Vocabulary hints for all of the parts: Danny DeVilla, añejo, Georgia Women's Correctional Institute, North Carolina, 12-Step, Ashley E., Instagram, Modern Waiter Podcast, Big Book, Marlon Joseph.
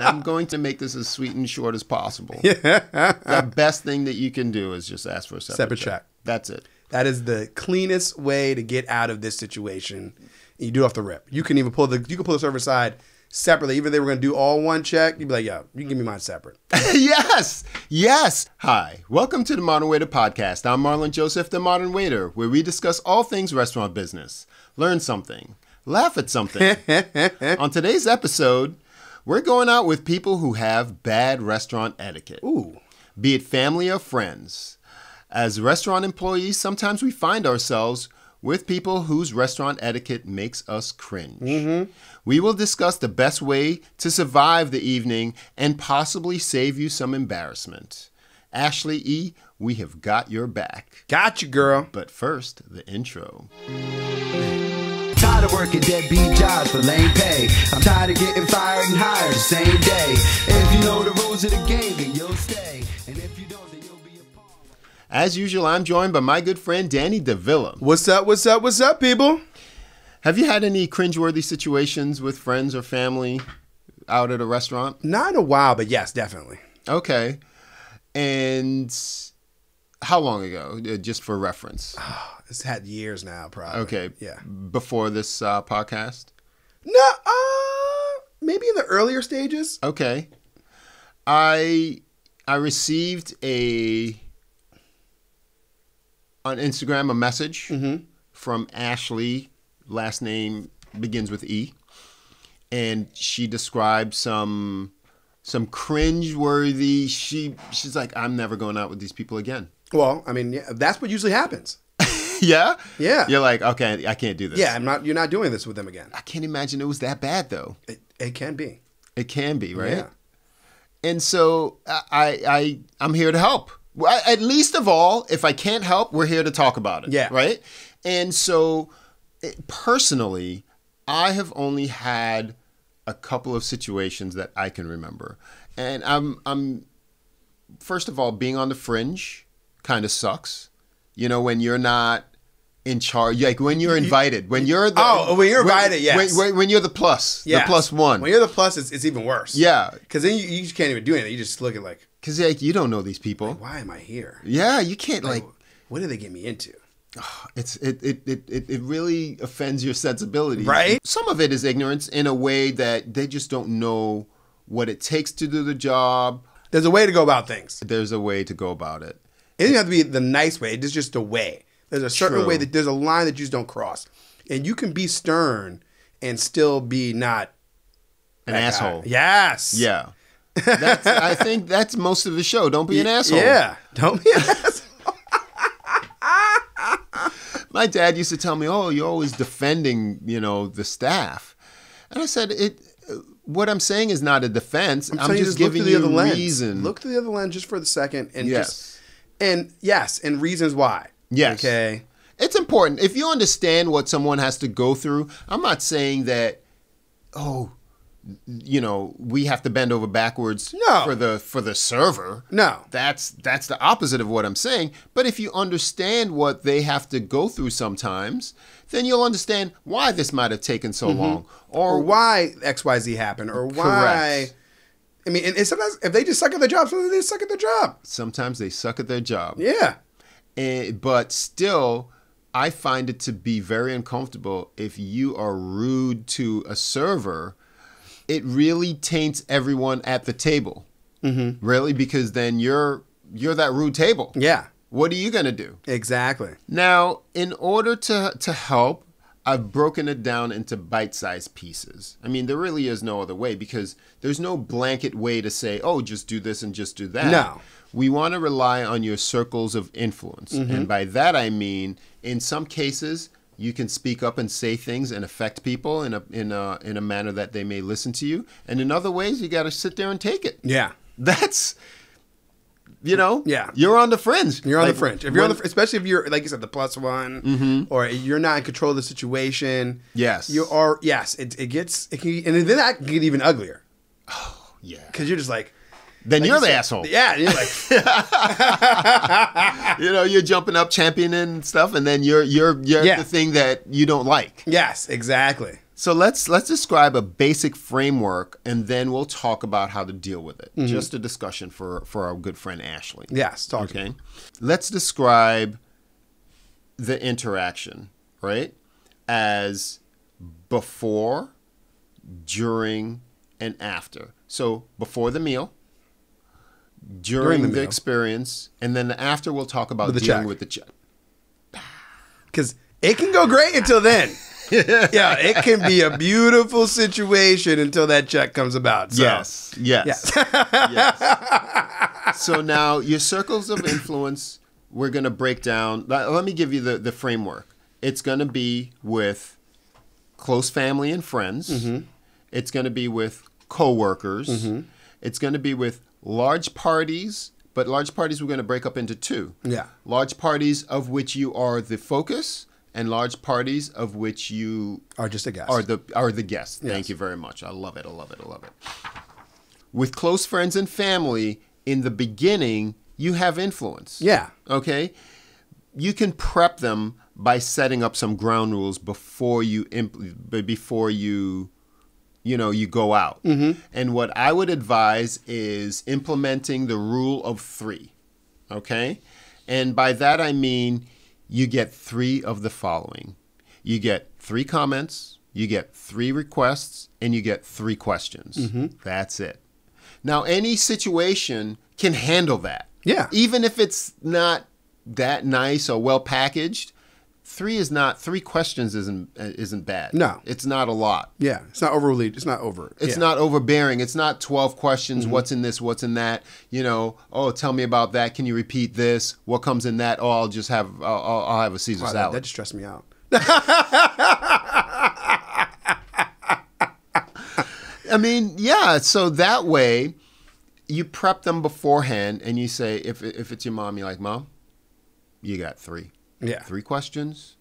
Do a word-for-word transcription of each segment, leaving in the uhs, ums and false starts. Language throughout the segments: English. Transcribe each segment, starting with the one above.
I'm going to make this as sweet and short as possible. Yeah. The best thing that you can do is just ask for a separate, separate check. check. That's it. That is the cleanest way to get out of this situation. You do it off the rip. You can even pull the you can pull the server side separately. Even if they were going to do all one check, you'd be like, yo, you can give me mine separate. Yes. Yes. Hi. Welcome to the Modern Waiter Podcast. I'm Marlon Joseph, the Modern Waiter, where we discuss all things restaurant business. Learn something. Laugh at something. On today's episode, we're going out with people who have bad restaurant etiquette. Ooh. Be it family or friends. As restaurant employees, sometimes we find ourselves with people whose restaurant etiquette makes us cringe. Mm-hmm. We will discuss the best way to survive the evening and possibly save you some embarrassment. Ashley E., we have got your back. Got you, girl. But first, the intro. Tired of working deadbeat jobs for lame pay. I'm tired of getting fired and hired the same day. If you know the rules of the game, then you'll stay. And if you don't, then you'll be a part. As usual, I'm joined by my good friend, Danny DeVilla. What's up, what's up, what's up, people? Have you had any cringeworthy situations with friends or family out at a restaurant? Not in a while, but yes, definitely. Okay. And how long ago, just for reference? Oh, it's had years now, probably. Okay. Yeah. Before this uh, podcast? No, uh, maybe in the earlier stages. Okay. I I received a, on Instagram, a message mm-hmm. from Ashley, last name begins with E. And she described some, some cringeworthy, she, she's like, I'm never going out with these people again. Well, I mean, yeah, that's what usually happens. Yeah? Yeah. You're like, okay, I can't do this. Yeah, I'm not. You're not doing this with them again. I can't imagine it was that bad, though. It, it can be. It can be, right? Yeah. And so I, I, I, I'm here to help. Well, at least of all, if I can't help, we're here to talk about it. Yeah. Right? And so it, personally, I have only had a couple of situations that I can remember. And I'm, I'm first of all, being on the fringe kind of sucks, you know, when you're not in charge, like when you're invited, when you're the oh, when you're invited, when, yes, when, when you're the plus, yes. the plus one, when you're the plus, it's, it's even worse, yeah, because then you, you just can't even do anything. You just look at like, because like you don't know these people. Like, why am I here? Yeah, you can't like, like what did they get me into? Oh, it's it it it it it really offends your sensibilities, right? Some of it is ignorance in a way that they just don't know what it takes to do the job. There's a way to go about things. There's a way to go about it. It doesn't have to be the nice way. It's just a way. There's a certain True. way that there's a line that you just don't cross. And you can be stern and still be not an asshole. Guy. Yes. Yeah. That's, I think that's most of the show. Don't be an asshole. Yeah. Don't be an asshole. My dad used to tell me, oh, you're always defending, you know, the staff. And I said, it. What I'm saying is not a defense. I'm, I'm just giving you a reason. Look through the other lens just for the second and yes. just... And yes, and reasons why. Yes. Okay. It's important. If you understand what someone has to go through, I'm not saying that, oh, you know, we have to bend over backwards no. for the for the server. No. That's that's the opposite of what I'm saying. But if you understand what they have to go through sometimes, then you'll understand why this might have taken so mm-hmm. long. Or, or why X Y Z happened or why correct. I mean, and sometimes if they just suck at their job, sometimes they suck at their job. Sometimes they suck at their job. Yeah. And, but still, I find it to be very uncomfortable if you are rude to a server. It really taints everyone at the table. Mm-hmm. Really? Because then you're, you're that rude table. Yeah. What are you going to do? Exactly. Now, in order to, to help, I've broken it down into bite-sized pieces. I mean, there really is no other way because there's no blanket way to say, oh, just do this and just do that. No. We want to rely on your circles of influence. Mm-hmm. And by that, I mean, in some cases, you can speak up and say things and affect people in a, in a, in a manner that they may listen to you. And in other ways, you got to sit there and take it. Yeah. That's... You know, yeah, you're on the fringe. You're on like, the fringe. If you're when, on the, especially if you're like you said, the plus one, mm-hmm. or you're not in control of the situation. Yes, you are. Yes, it it gets it can, and then that can get even uglier. Oh yeah, because you're just like, then like you're you the said, asshole. Yeah, you're like, you know, you're jumping up, championing and stuff, and then you're you're you're yeah. the thing that you don't like. Yes, exactly. So let's let's describe a basic framework, and then we'll talk about how to deal with it. Mm-hmm. Just a discussion for, for our good friend Ashley. Yes, talk okay. to me. Let's describe the interaction, right, as before, during, and after. So before the meal, during, during the, the meal. experience, and then after we'll talk about with dealing check. with the check. Because it can go great until then. Yeah, it can be a beautiful situation until that check comes about. So. Yes, yes, yes. yes. So now your circles of influence, we're going to break down. Let me give you the, the framework. It's going to be with close family and friends. Mm-hmm. It's going to be with coworkers. Mm-hmm. It's going to be with large parties, but large parties we're going to break up into two. Yeah. Large parties of which you are the focus, and large parties of which you are just a guest. Are the are the guests. Yes. Thank you very much. I love it. I love it. I love it. With close friends and family, in the beginning, you have influence. Yeah. Okay? You can prep them by setting up some ground rules before you impl- before you you know, you go out. Mm-hmm. And what I would advise is implementing the rule of three. Okay? And by that I mean you get three of the following. You get three comments, you get three requests, and you get three questions. Mm-hmm. That's it. Now, any situation can handle that. Yeah. Even if it's not that nice or well packaged, three is not, three questions isn't isn't bad. No. It's not a lot. Yeah. It's not overly, it's not over. It's yeah. not overbearing. It's not twelve questions. Mm-hmm. What's in this? What's in that? You know, oh, tell me about that. Can you repeat this? What comes in that? Oh, I'll just have, I'll, I'll have a Caesar wow, salad. That, that just stressed me out. I mean, yeah. So that way you prep them beforehand and you say, if, if it's your mom, you're like, Mom, you got three. Yeah. Three questions.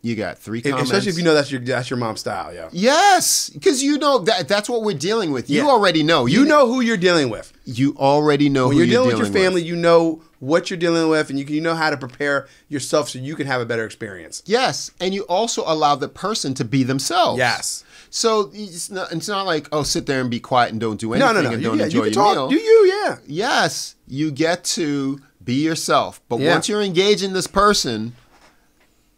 You got three comments. Especially if you know that's your that's your mom's style, yeah. Yes, because you know that that's what we're dealing with. You yeah. already know. You, you know who you're dealing with. You already know when who you're dealing, you're dealing with your family, with. You know what you're dealing with, and you you know how to prepare yourself so you can have a better experience. Yes, and you also allow the person to be themselves. Yes. So it's not, it's not like, oh, sit there and be quiet and don't do anything no, no, no. and don't you, enjoy you your talk, meal. Do you? Yeah. Yes, you get to be yourself. But yeah. once you're engaging this person,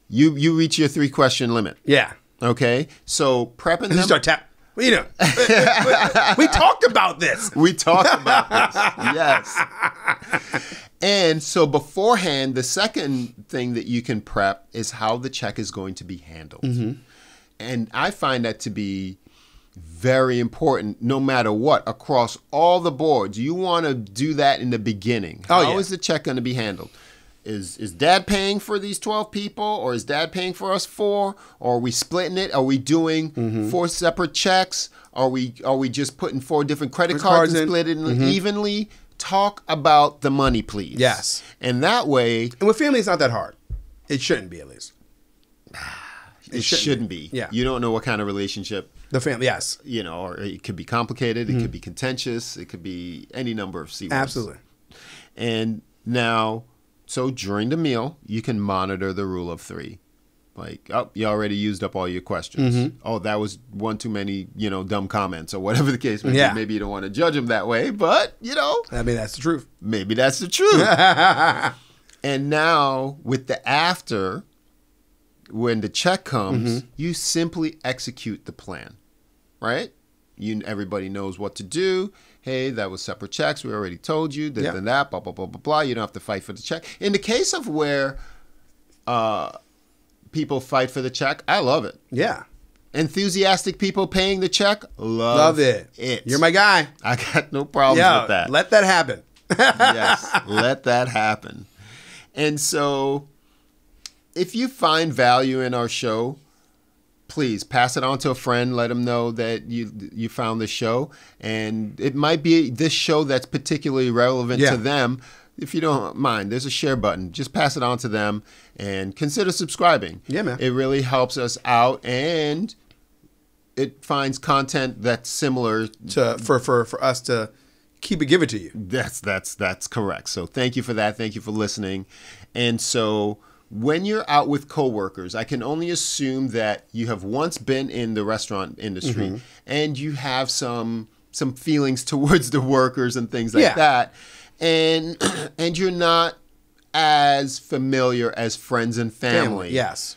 you you reach your three question limit. Yeah. Okay. So prepping and them. You start tap. You know, we talked about this. We talked about this. Yes. And so beforehand, the second thing that you can prep is how the check is going to be handled. Mm-hmm. And I find that to be very important, no matter what, across all the boards. You want to do that in the beginning. Oh, How yeah. is the check going to be handled? Is is dad paying for these twelve people, or is dad paying for us four? Or are we splitting it? Are we doing mm-hmm. four separate checks? Are we are we just putting four different credit cards, cards and split it mm-hmm. evenly? Talk about the money, please. Yes. And that way... And with family, it's not that hard. It shouldn't be, at least. It, it shouldn't, shouldn't be. be. Yeah. You don't know what kind of relationship... The family, yes. You know, or it could be complicated. It mm-hmm. could be contentious. It could be any number of C words. Absolutely. And now, so during the meal, you can monitor the rule of three. Like, oh, you already used up all your questions. Mm-hmm. Oh, that was one too many, you know, dumb comments or whatever the case may be. Yeah. Maybe you don't want to judge them that way, but, you know. I mean, that's the truth. Maybe that's the truth. And now with the after... When the check comes, mm-hmm. you simply execute the plan, right? You Everybody knows what to do. Hey, that was separate checks. We already told you. This yeah. and that, blah, blah, blah, blah, blah. You don't have to fight for the check. In the case of where uh, people fight for the check, I love it. Yeah. Enthusiastic people paying the check, love, love it. it. You're my guy. I got no problems yeah, with that. Let that happen. Yes, let that happen. And so... If you find value in our show, please pass it on to a friend. Let them know that you you found the show. And it might be this show that's particularly relevant yeah. to them. If you don't mind, there's a share button. Just pass it on to them and consider subscribing. Yeah, man. It really helps us out, and it finds content that's similar. to For, for, for us to... keep it, give it to you. That's, that's, that's correct. So thank you for that. Thank you for listening. And so... when you're out with coworkers, I can only assume that you have once been in the restaurant industry mm-hmm. and you have some some feelings towards the workers and things like yeah. that. And and you're not as familiar as friends and family. family yes.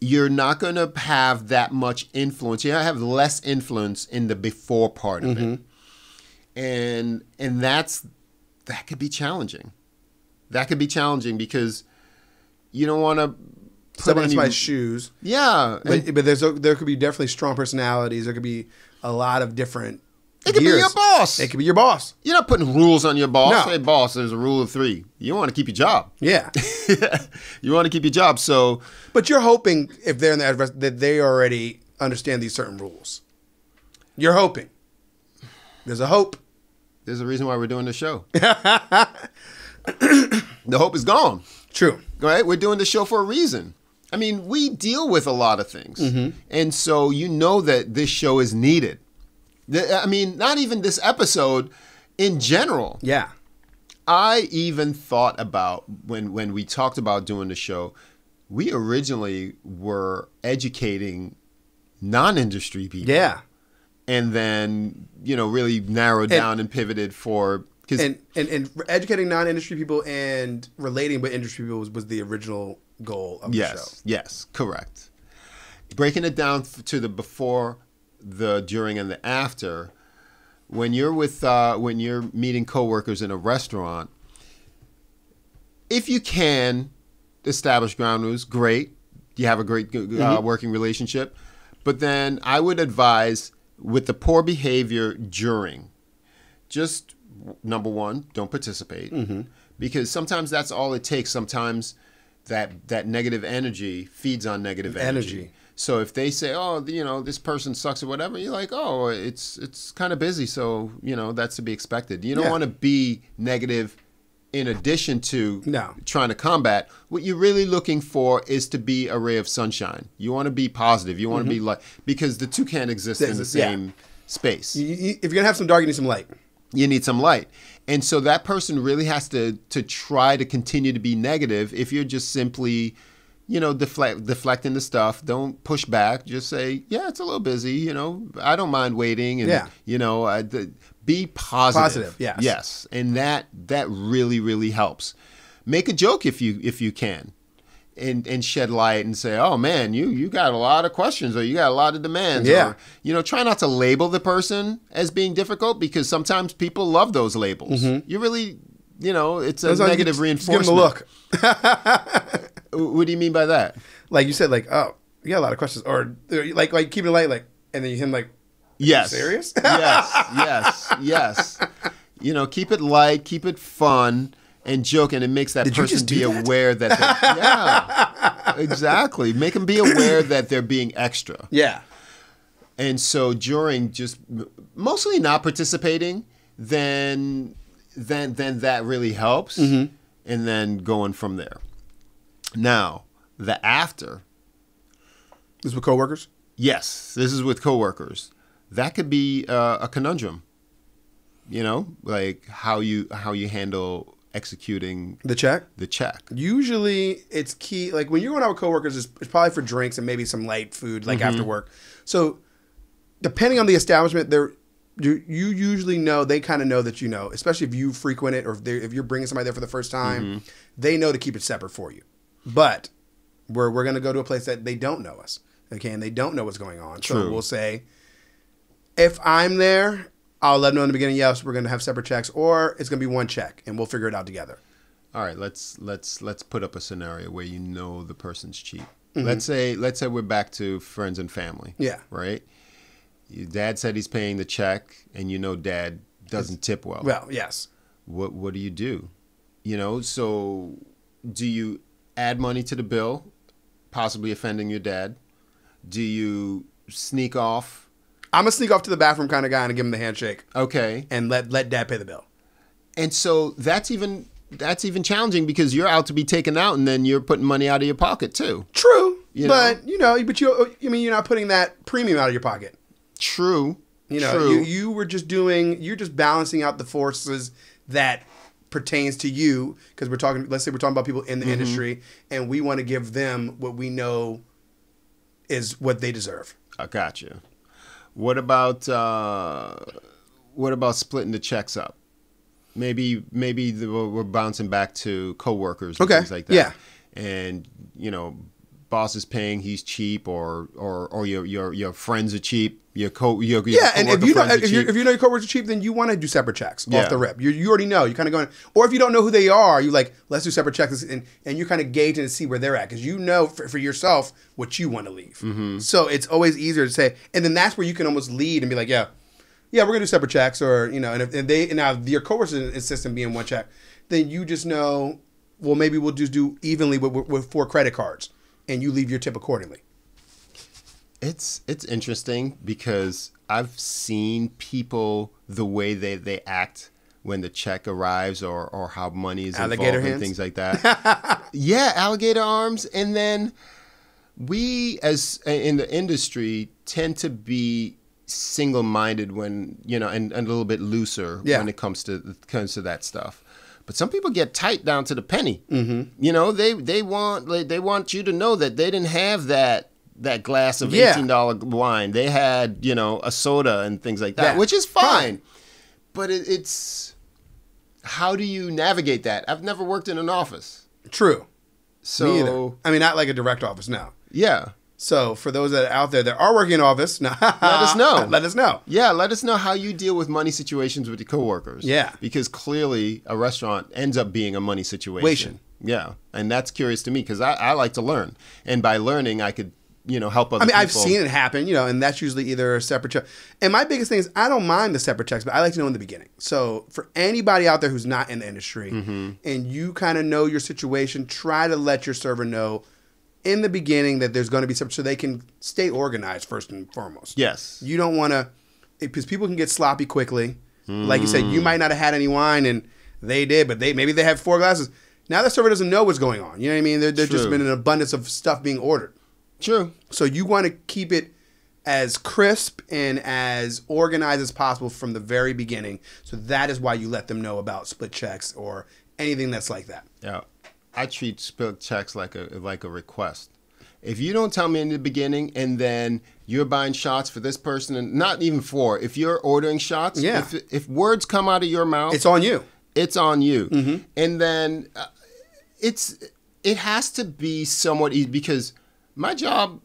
You're not going to have that much influence. You're going to have less influence in the before part of mm-hmm. it. And and that's that could be challenging. That could be challenging because you don't want to put someone in my shoes. Yeah. But, but there's there could be definitely strong personalities. There could be a lot of different It could years. be your boss. It could be your boss. You're not putting rules on your boss. No. Hey, boss, there's a rule of three. You want to keep your job. Yeah. You want to keep your job, so. But you're hoping if they're in the address that they already understand these certain rules. You're hoping. There's a hope. There's a reason why we're doing this show. The hope is gone. True. Right? We're doing this show for a reason. I mean, we deal with a lot of things. Mm-hmm. And so you know that this show is needed. I mean, not even this episode, in general. Yeah. I even thought about, when, when we talked about doing the show, we originally were educating non-industry people. Yeah. And then, you know, really narrowed and, down and pivoted for... Cause, and, and, and educating non-industry people and relating with industry people was, was the original goal of yes, the show. Yes, yes, correct. Breaking it down to the before... the during and the after, when you're with uh, when you're meeting coworkers in a restaurant, if you can establish ground rules, great. You have a great uh, mm-hmm. working relationship, but then I would advise with the poor behavior during, just number one, don't participate mm-hmm. because sometimes that's all it takes. Sometimes that that negative energy feeds on negative energy. energy. So if they say, oh, you know, this person sucks or whatever, you're like, oh, it's it's kind of busy. So, you know, that's to be expected. You don't yeah. want to be negative in addition to no. trying to combat. What you're really looking for is to be a ray of sunshine. You want to be positive. You want mm-hmm. to be like, because the two can't exist There's, in the same yeah. space. You, you, if you're going to have some dark, you need some light. You need some light. And so that person really has to, to try to continue to be negative if you're just simply... you know, deflect, deflecting the stuff. Don't push back. Just say, yeah, it's a little busy. You know, I don't mind waiting. And, yeah. you know, I, the, be positive. Positive, yes. Yes. And that that really, really helps. Make a joke if you if you can and and shed light and say, oh, man, you, you got a lot of questions or you got a lot of demands. Yeah. Or, you know, try not to label the person as being difficult because sometimes people love those labels. Mm-hmm. You really, you know, it's a That's negative like, just, reinforcement. Just give them a look. What do you mean by that? Like you said, like, oh, you got a lot of questions. Or like, like keep it light, like, and then him like, are yes. you serious? Yes, yes, yes. You know, keep it light, keep it fun, and joke, and it makes that Did person be that? aware that they're, yeah, exactly. Make them be aware that they're being extra. Yeah. And so during just mostly not participating, then, then, then that really helps. Mm-hmm. And then going from there. Now, the after. This is with coworkers? Yes, this is with coworkers. That could be uh, a conundrum. You know, like how you how you handle executing the check. The check. Usually, it's key. Like when you're going out with coworkers, it's, it's probably for drinks and maybe some light food, like mm-hmm. after work. So, depending on the establishment, there you, you usually know they kind of know that you know, especially if you frequent it or if, if you're bringing somebody there for the first time, mm-hmm. they know to keep it separate for you. But we're we're gonna go to a place that they don't know us, okay, and they don't know what's going on. True. So we'll say, if I'm there, I'll let them know in the beginning. Yes, we're gonna have separate checks, or it's gonna be one check, and we'll figure it out together. All right, let's let's let's put up a scenario where you know the person's cheap. Mm-hmm. Let's say let's say we're back to friends and family. Yeah. Right. Your dad said he's paying the check, and you know dad doesn't it's, tip well. Well, yes. What what do you do? You know, so do you add money to the bill, possibly offending your dad? Do you sneak off? I'm a sneak off to the bathroom kind of guy and give him the handshake. Okay. And let let dad pay the bill. And so that's even that's even challenging because you're out to be taken out and then you're putting money out of your pocket too. True. You but know? you know, but you I mean you're not putting that premium out of your pocket. True. You know, True. you you were just doing you're just balancing out the forces that pertains to you, because we're talking, let's say we're talking about people in the mm-hmm. industry, and we want to give them what we know is what they deserve. I got you. What about uh, what about splitting the checks up? Maybe maybe the, we're bouncing back to coworkers and okay. things like that. Yeah. And you know, boss is paying, he's cheap, or or or your your your friends are cheap. Your co your, your yeah, and if you know if you if you know your coworkers are cheap, then you want to do separate checks yeah. off the rip. You you already know. You kind of going, or if you don't know who they are, you like let's do separate checks, and and you're kind of gauging to see where they're at, because you know for, for yourself what you want to leave. Mm-hmm. So it's always easier to say, and then that's where you can almost lead and be like, yeah. Yeah, we're gonna do separate checks, or you know, and if and they and now your coworkers insist on being one check, then you just know, well, maybe we'll just do evenly with, with, with four credit cards, and you leave your tip accordingly. It's it's interesting because I've seen people the way they they act when the check arrives, or or how money is alligator involved hands. And things like that. Yeah, alligator arms, and then we as in the industry tend to be single-minded when you know, and, and a little bit looser yeah. when it comes to comes to that stuff. But some people get tight down to the penny. Mm-hmm. You know, they they want like, they want you to know that they didn't have that that glass of eighteen dollar yeah. wine. They had you know a soda and things like that, yeah. which is fine. fine. But it, it's how do you navigate that? I've never worked in an office. True. So me either. I mean, not like a direct office now. Yeah. So for those that are out there that are working in office, let us know. Let us know. Yeah, let us know how you deal with money situations with your coworkers. Yeah. Because clearly a restaurant ends up being a money situation. Wation. Yeah. And that's curious to me because I, I like to learn. And by learning, I could, you know, help other people. I mean, people. I've seen it happen, you know, and that's usually either a separate check. And my biggest thing is I don't mind the separate checks, but I like to know in the beginning. So for anybody out there who's not in the industry mm-hmm. and you kind of know your situation, try to let your server know in the beginning that there's going to be something so they can stay organized first and foremost. Yes. You don't want to, because people can get sloppy quickly. Mm. Like you said, you might not have had any wine and they did, but they maybe they had four glasses. Now the server doesn't know what's going on. You know what I mean? There, there's True. Just been an abundance of stuff being ordered. True. So you want to keep it as crisp and as organized as possible from the very beginning. So that is why you let them know about split checks or anything that's like that. Yeah. I treat split checks like a like a request. If you don't tell me in the beginning, and then you're buying shots for this person, and not even for if you're ordering shots, yeah. if, if words come out of your mouth, it's on you. It's on you. Mm-hmm. And then uh, it's it has to be somewhat easy because my job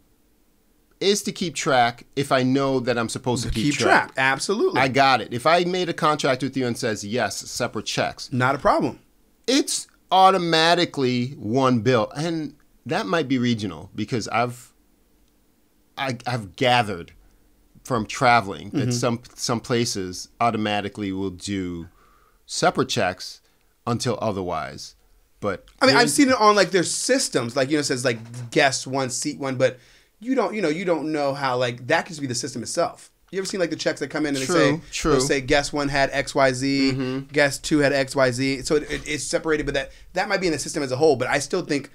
is to keep track. If I know that I'm supposed to, to keep, keep track. track, absolutely, I got it. If I made a contract with you and says yes, separate checks, not a problem. It's automatically one bill, and that might be regional because I've I, I've gathered from traveling that mm-hmm. some some places automatically will do separate checks until otherwise. But I mean, I've seen it on like their systems, like you know, it says like guest one, seat one, but you don't you know you don't know how like that could just be the system itself. You ever seen like the checks that come in and true, they say, true. They say guest one had X Y Z, mm-hmm. guest two had X Y Z. So it, it, it's separated, but that that might be in the system as a whole. But I still think,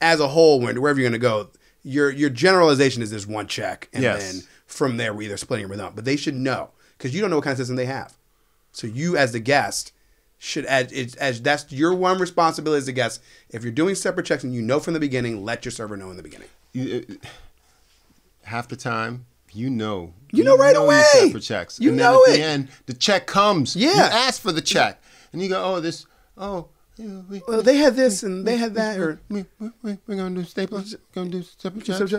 as a whole, wherever you're going to go, your your generalization is there's one check, and yes. then from there we're either splitting or not. But they should know because you don't know what kind of system they have. So you, as the guest, should as it's as that's your one responsibility as a guest. If you're doing separate checks and you know from the beginning, let your server know in the beginning. Half the time. You know. You, you know right know away. You, checks. you and then know at it. The end, the check comes. Yeah. You ask for the check. And you go, oh, this, oh. We, well, they had this we, and they we, had that. Or we, we, we, We're going to do staples. We're going to do separate checks.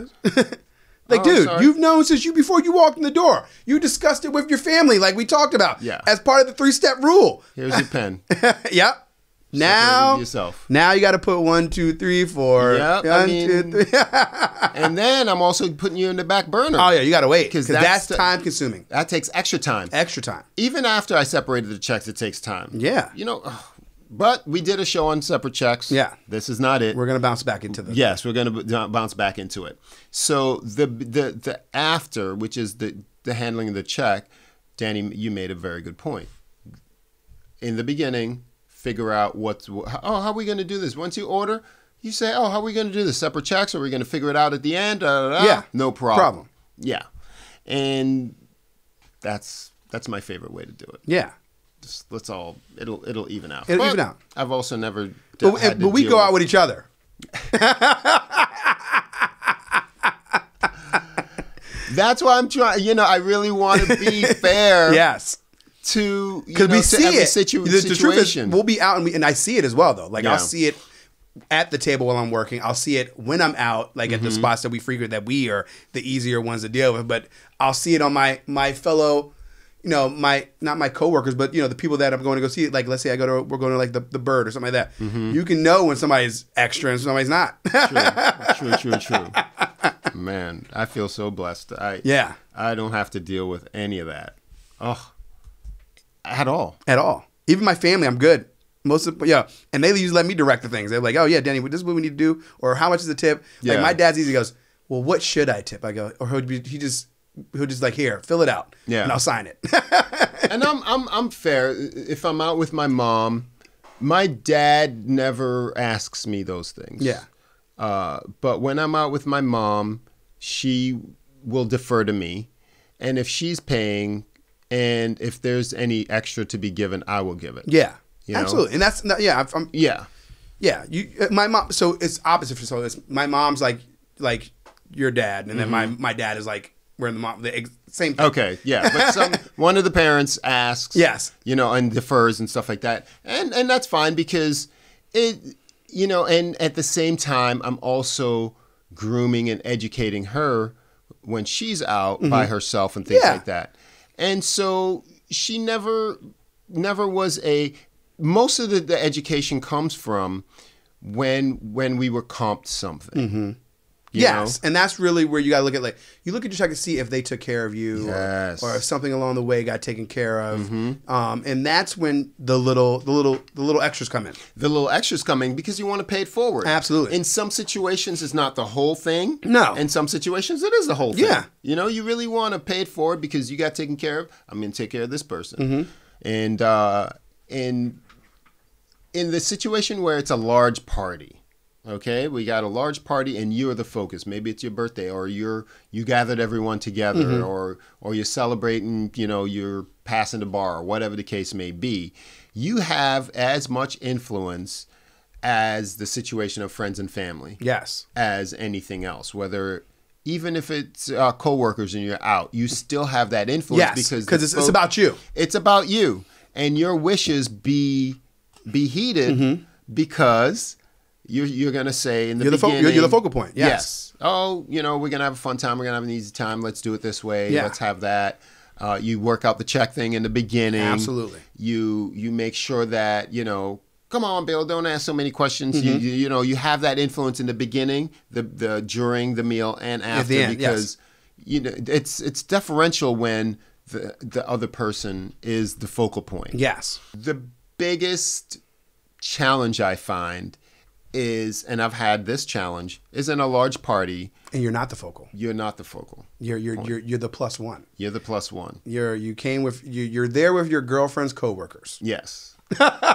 Like, oh, dude, sorry. You've known since you before you walked in the door. You discussed it with your family like we talked about. Yeah. As part of the three-step rule. Here's your pen. Yep. Now, yourself. now you got to put one, two, three, four. Yep, one, I mean, two, three. And then I'm also putting you in the back burner. Oh, yeah, you got to wait because that's, that's time consuming. That takes extra time. Extra time. Even after I separated the checks, it takes time. Yeah. You know, but we did a show on separate checks. Yeah. This is not it. We're going to bounce back into this. Yes, we're going to bounce back into it. So the the the after, which is the, the handling of the check, Danny, you made a very good point. In the beginning, figure out what's, oh, how are we going to do this? Once you order, you say, oh, how are we going to do this? Separate checks? Are we going to figure it out at the end? Da, da, da. Yeah. No problem. problem. Yeah. And that's that's my favorite way to do it. Yeah. just let's all it'll it'll even out. It'll but even out. I've also never. But, had to but we deal go with... out with each other. That's why I'm trying. You know, I really want to be fair. Yes. To because we to see every it. Situ the, situation. The truth is, we'll be out and we and I see it as well though. Like yeah. I'll see it at the table while I'm working. I'll see it when I'm out, like mm-hmm. at the spots that we frequent that we are the easier ones to deal with. But I'll see it on my my fellow. You know, my not my coworkers, but you know the people that I'm going to go see. Like, let's say I go to we're going to like the, the Bird or something like that. Mm-hmm. You can know when somebody's extra and somebody's not. True, true, true, true. Man, I feel so blessed. I yeah, I don't have to deal with any of that. Oh, at all, at all. Even my family, I'm good. Most of yeah, and they usually let me direct the things. They're like, oh yeah, Danny, this is what we need to do, or how much is the tip? Yeah. Like my dad's easy goes, well, what should I tip? I go, or he'll be, he just. Who just like here, fill it out, yeah, and I'll sign it. And I'm I'm I'm fair. If I'm out with my mom, my dad never asks me those things. Yeah, uh, but when I'm out with my mom, she will defer to me, and if she's paying, and if there's any extra to be given, I will give it. Yeah, you know? Absolutely, and that's not, yeah, I'm, yeah, yeah. You, my mom. So it's opposite for so it's my mom's like like your dad, and then mm-hmm. my my dad is like. We're in the, mom, the same thing. Okay, yeah. But some one of the parents asks, yes, you know, and defers and stuff like that, and and that's fine because it, you know, and at the same time, I'm also grooming and educating her when she's out mm-hmm. by herself and things yeah. like that, and so she never, never was a. Most of the, the education comes from when when we were comped something. Mm-hmm. You yes, know? And that's really where you gotta look at like you look at your check to see if they took care of you, yes. or, or if something along the way got taken care of, mm-hmm. um, and that's when the little the little the little extras come in. The little extras come in because you want to pay it forward. Absolutely. In some situations, it's not the whole thing. No. In some situations, it is the whole thing. Yeah. You know, you really want to pay it forward because you got taken care of. I'm gonna take care of this person, mm-hmm. and uh, in in the situation where it's a large party. Okay, we got a large party and you're the focus. Maybe it's your birthday or you're you gathered everyone together mm-hmm. or or you're celebrating, you know, you're passing the bar or whatever the case may be. You have as much influence as the situation of friends and family. Yes. As anything else, whether even if it's uh, coworkers and you're out, you still have that influence yes, because because it's, it's about you. It's about you and your wishes be be heeded mm-hmm. because You're, you're going to say in the you're beginning. The you're the focal point. Yes. yes. Oh, you know, we're going to have a fun time. We're going to have an easy time. Let's do it this way. Yeah. Let's have that. Uh, you work out the check thing in the beginning. Absolutely. You you make sure that, you know, come on, Bill, don't ask so many questions. Mm-hmm. you, you you know, you have that influence in the beginning, the the during the meal and after the end, because yes. you know, it's it's deferential when the the other person is the focal point. Yes. The biggest challenge I find is, and I've had this challenge, is in a large party. And you're not the focal. You're not the focal. You're you're you're, you're the plus one. You're the plus one. You're you came with you you're there with your girlfriend's coworkers. Yes.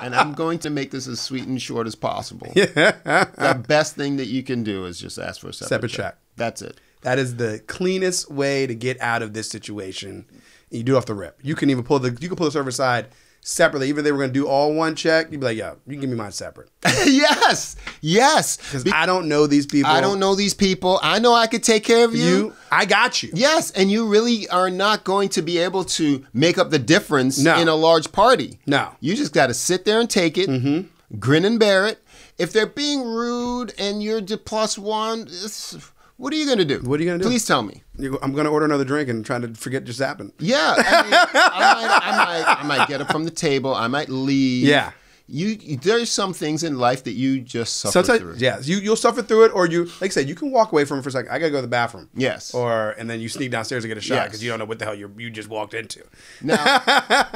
And I'm going to make this as sweet and short as possible. Yeah. The best thing that you can do is just ask for a separate, separate check. check. That's it. That is the cleanest way to get out of this situation. You do it off the rip. You can even pull the you can pull the server side. Separately, even if they were going to do all one check, you'd be like, yo, you can give me mine separate. Yes. Yes. Because I don't know these people. I don't know these people. I know I could take care of you. you. I got you. Yes. And you really are not going to be able to make up the difference no. in a large party. No. You just got to sit there and take it, mm-hmm. grin and bear it. If they're being rude and you're the plus one, it's, what are you going to do? What are you going to do? Please tell me. I'm going to order another drink and try to forget just happened. Yeah. I mean, I, might, I, might, I might get up from the table. I might leave. Yeah. You, there's some things in life that you just suffer Sometimes, through. Yeah. You, you'll suffer through it or you, like I said, you can walk away from it for a second. I got to go to the bathroom. Yes. Or, and then you sneak downstairs and get a shot because yes. you don't know what the hell you're, you just walked into. Now,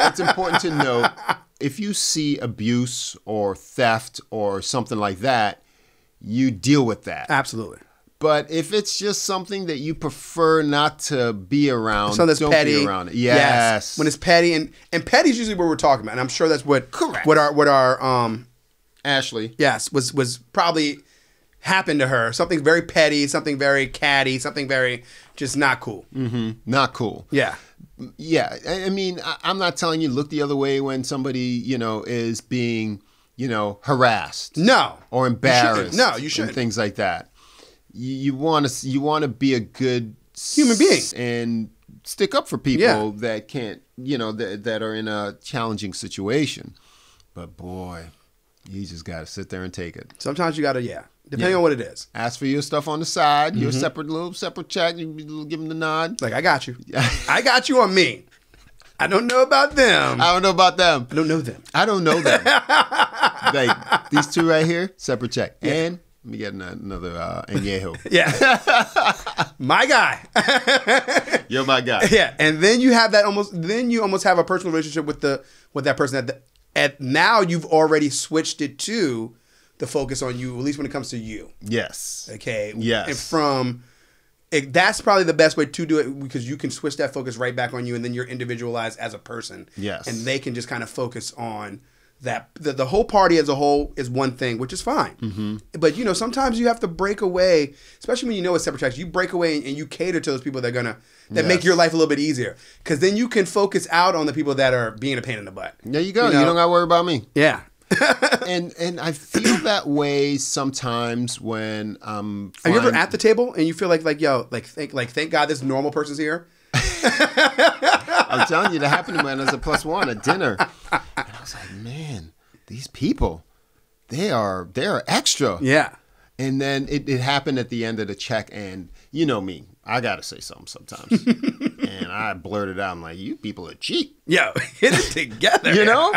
it's important to note, if you see abuse or theft or something like that, you deal with that. Absolutely. But if it's just something that you prefer not to be around, so that's don't petty. be around it. Yes. yes. When it's petty, and, and petty is usually what we're talking about. And I'm sure that's what Correct. what our what our um Ashley. Yes, was was probably happened to her. Something very petty, something very catty, something very just not cool. Mm-hmm. Not cool. Yeah. yeah, I mean, I'm not telling you look the other way when somebody, you know, is being, you know, harassed. No. Or embarrassed. You no, you shouldn't. And things like that. You want to you want to be a good human being and stick up for people yeah. that can't, you know, that that are in a challenging situation. But boy, you just got to sit there and take it. Sometimes you got to, yeah. Depending yeah. on what it is. Ask for your stuff on the side, mm-hmm. your separate little separate check. You give them the nod. Like, I got you. I got you on me. I don't know about them. I don't know about them. I don't know them. I don't know them. Like, these two right here, separate check. Yeah. And let me get another uh, añejo. Yeah. My guy. You're my guy. Yeah. And then you have that almost, then you almost have a personal relationship with the with that person. At, the, at now you've already switched it to the focus on you, at least when it comes to you. Yes. Okay. Yes. And from, it, that's probably the best way to do it, because you can switch that focus right back on you, and then you're individualized as a person. Yes. And they can just kind of focus on that. The, the whole party as a whole is one thing, which is fine. Mm-hmm. But, you know, sometimes you have to break away, especially when you know it's separate tracks, you break away and, and you cater to those people that are going to, that yes. make your life a little bit easier. Because then you can focus out on the people that are being a pain in the butt. There you go. You, know? You don't got to worry about me. Yeah. and and I feel that way sometimes when um. Are you ever at the table and you feel like like yo like thank like thank God this normal person's here? I'm telling you, that happened to me when I was a plus one at dinner, and I was like, man, these people, they are they are extra. Yeah. And then it, it happened at the end of the check, and you know me, I gotta say something sometimes. And I blurted out, I'm like, you people are cheap. Yo, get it together. You know?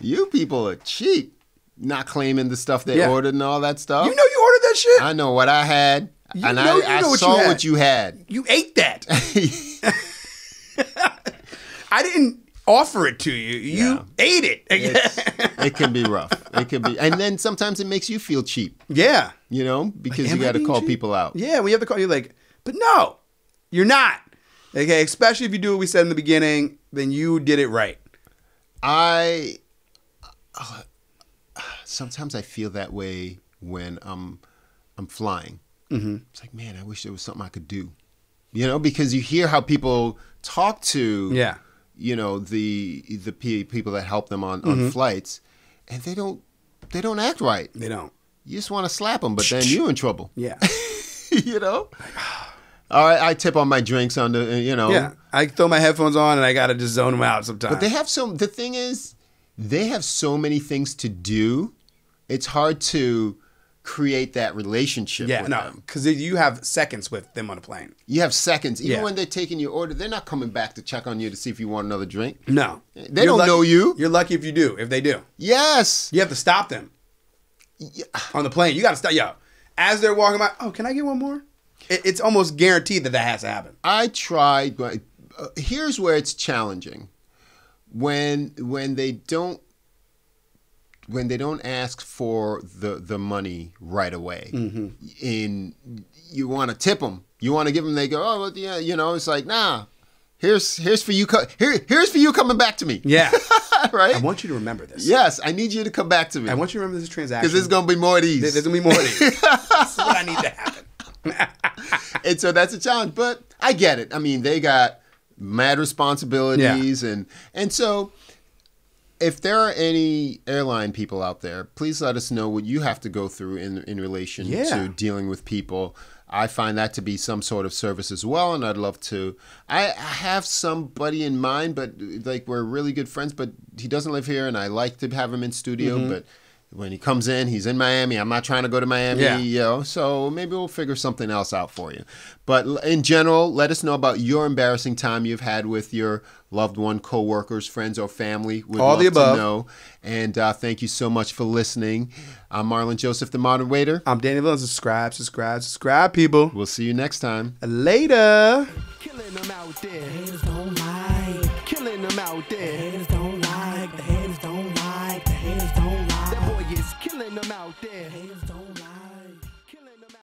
You people are cheap. Not claiming the stuff they yeah. ordered and all that stuff. You know you ordered that shit? I know what I had. You and know, I, you know I what saw you had. what you had. You ate that. I didn't offer it to you. You yeah. ate it. It can be rough. It can be. And then sometimes it makes you feel cheap. Yeah. You know? Because like, you got to call cheap? people out. Yeah, when you have to call, you're like, but no, you're not. Okay, especially if you do what we said in the beginning, then you did it right. I uh, sometimes I feel that way when I'm I'm flying. Mm-hmm. It's like, man, I wish there was something I could do, you know, because you hear how people talk to, yeah. you know, the the people that help them on, mm-hmm. on flights, and they don't they don't act right. They don't. You just want to slap them, but then you're in trouble. Yeah, you know. I, I tip on my drinks on the, you know. Yeah, I throw my headphones on and I got to just zone them out sometimes. But they have so, the thing is, they have so many things to do. It's hard to create that relationship yeah, with no, them. Yeah, because you have seconds with them on a plane. You have seconds. Even yeah. when they're taking your order, they're not coming back to check on you to see if you want another drink. No. They you're don't lucky, know you. You're lucky if you do, if they do. Yes. You have to stop them. Yeah. On the plane, you got to stop. Yo, as they're walking by, oh, can I get one more? It's almost guaranteed that that has to happen. I tried, but uh, here's where it's challenging: when when they don't when they don't ask for the the money right away, mm-hmm. and you want to tip them, you want to give them. They go, oh, well, yeah, you know, it's like, nah, here's here's for you. Here here's for you coming back to me. Yeah, right. I want you to remember this. Yes, I need you to come back to me. I want you to remember this transaction because there's gonna be more of these. There's gonna be more of these. This is what I need to happen. And so that's a challenge, but I get it. I mean, they got mad responsibilities, yeah. and and so if there are any airline people out there, please let us know what you have to go through in in relation yeah. to dealing with people. I find that to be some sort of service as well, and I'd love to. I, I have somebody in mind, but like we're really good friends, but he doesn't live here, and I like to have him in studio, mm-hmm. but. When he comes in, he's in Miami. I'm not trying to go to Miami, yeah. you know, so maybe we'll figure something else out for you. But in general, let us know about your embarrassing time you've had with your loved one, coworkers, friends, or family. We'd All love the above. To know. And uh, thank you so much for listening. I'm Marlon Joseph, the Modern Waiter. I'm Danny DeVilla. Subscribe, subscribe, subscribe, people. We'll see you next time. Later. Killing them out there. The haters don't like. Killing them out there. The haters don't like. The haters don't like. The haters don't like. Killing them out there.